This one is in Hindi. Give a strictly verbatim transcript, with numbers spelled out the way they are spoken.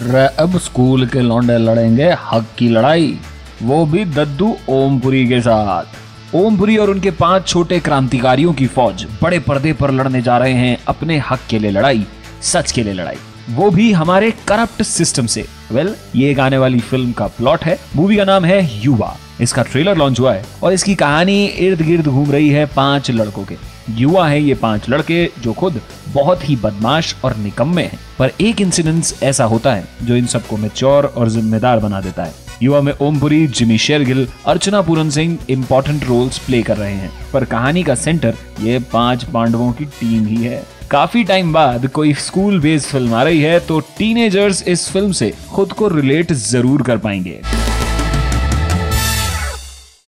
अब स्कूल के लौंडे लड़ेंगे हक की लड़ाई, वो भी दद्दू ओमपुरी के साथ। ओमपुरी और उनके पांच छोटे क्रांतिकारियों की फौज बड़े पर्दे पर लड़ने जा रहे हैं अपने हक के लिए लड़ाई, सच के लिए लड़ाई, वो भी हमारे करप्ट सिस्टम से। वेल, ये एक आने वाली फिल्म का प्लॉट है। मूवी का नाम है युवा। इसका ट्रेलर लॉन्च हुआ है और इसकी कहानी इर्द गिर्द घूम रही है पांच लड़कों के। युवा है ये पांच लड़के जो खुद बहुत ही बदमाश और निकम्मे हैं, पर एक इंसिडेंस ऐसा होता है जो इन सबको मैच्योर और जिम्मेदार बना देता है। युवा में Om Puri, Jimmy Shergill, Archana Puran Singh important roles play कर रहे हैं, पर कहानी का सेंटर ये पांच पांडवों की टीम ही है। काफी टाइम बाद कोई स्कूल बेस्ड फिल्म आ रही है तो टीनेजर्स इस फिल्म से खुद को रिलेट जरूर कर पाएंगे।